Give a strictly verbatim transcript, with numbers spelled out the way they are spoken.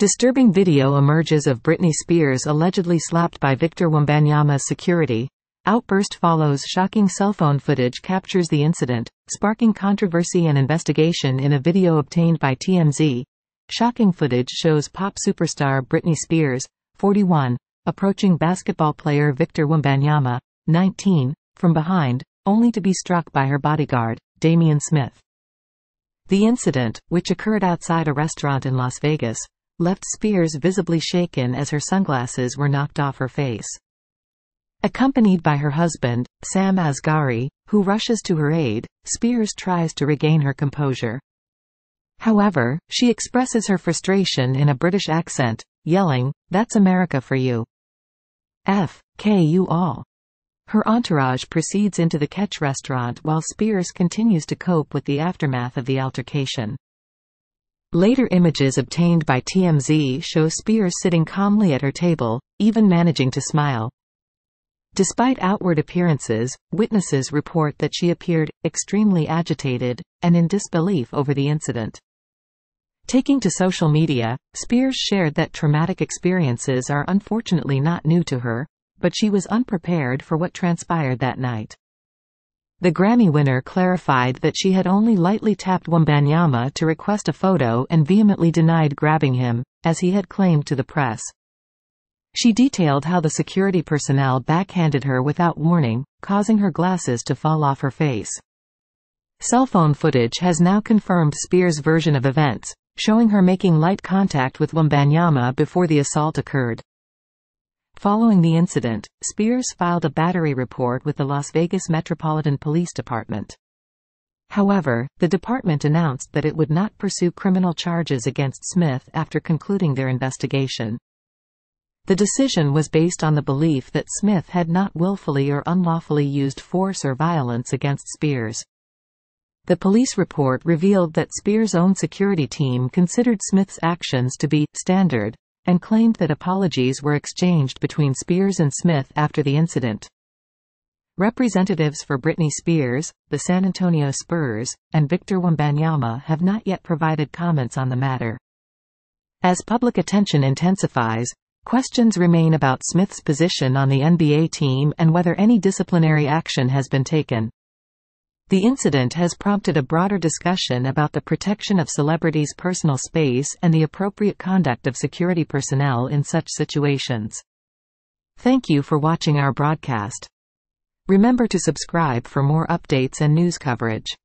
Disturbing video emerges of Britney Spears allegedly slapped by Victor Wembanyama's security. Outburst follows. Shocking cell phone footage captures the incident, sparking controversy and investigation in a video obtained by T M Z. Shocking footage shows pop superstar Britney Spears, forty-one, approaching basketball player Victor Wembanyama, nineteen, from behind, only to be struck by her bodyguard, Damian Smith. The incident, which occurred outside a restaurant in Las Vegas, left Spears visibly shaken as her sunglasses were knocked off her face. Accompanied by her husband, Sam Asghari, who rushes to her aid, Spears tries to regain her composure. However, she expresses her frustration in a British accent, yelling, "That's America for you. F K you all." Her entourage proceeds into the Ketch restaurant while Spears continues to cope with the aftermath of the altercation. Later images obtained by T M Z show Spears sitting calmly at her table, even managing to smile. Despite outward appearances, witnesses report that she appeared extremely agitated and in disbelief over the incident. Taking to social media, Spears shared that traumatic experiences are unfortunately not new to her, but she was unprepared for what transpired that night. The Grammy winner clarified that she had only lightly tapped Wembanyama to request a photo and vehemently denied grabbing him, as he had claimed to the press. She detailed how the security personnel backhanded her without warning, causing her glasses to fall off her face. Cell phone footage has now confirmed Spears' version of events, showing her making light contact with Wembanyama before the assault occurred. Following the incident, Spears filed a battery report with the Las Vegas Metropolitan Police Department. However, the department announced that it would not pursue criminal charges against Smith after concluding their investigation. The decision was based on the belief that Smith had not willfully or unlawfully used force or violence against Spears. The police report revealed that Spears' own security team considered Smith's actions to be standard, and claimed that apologies were exchanged between Spears and Smith after the incident. Representatives for Britney Spears, the San Antonio Spurs, and Victor Wembanyama have not yet provided comments on the matter. As public attention intensifies, questions remain about Smith's position on the N B A team and whether any disciplinary action has been taken. The incident has prompted a broader discussion about the protection of celebrities' personal space and the appropriate conduct of security personnel in such situations. Thank you for watching our broadcast. Remember to subscribe for more updates and news coverage.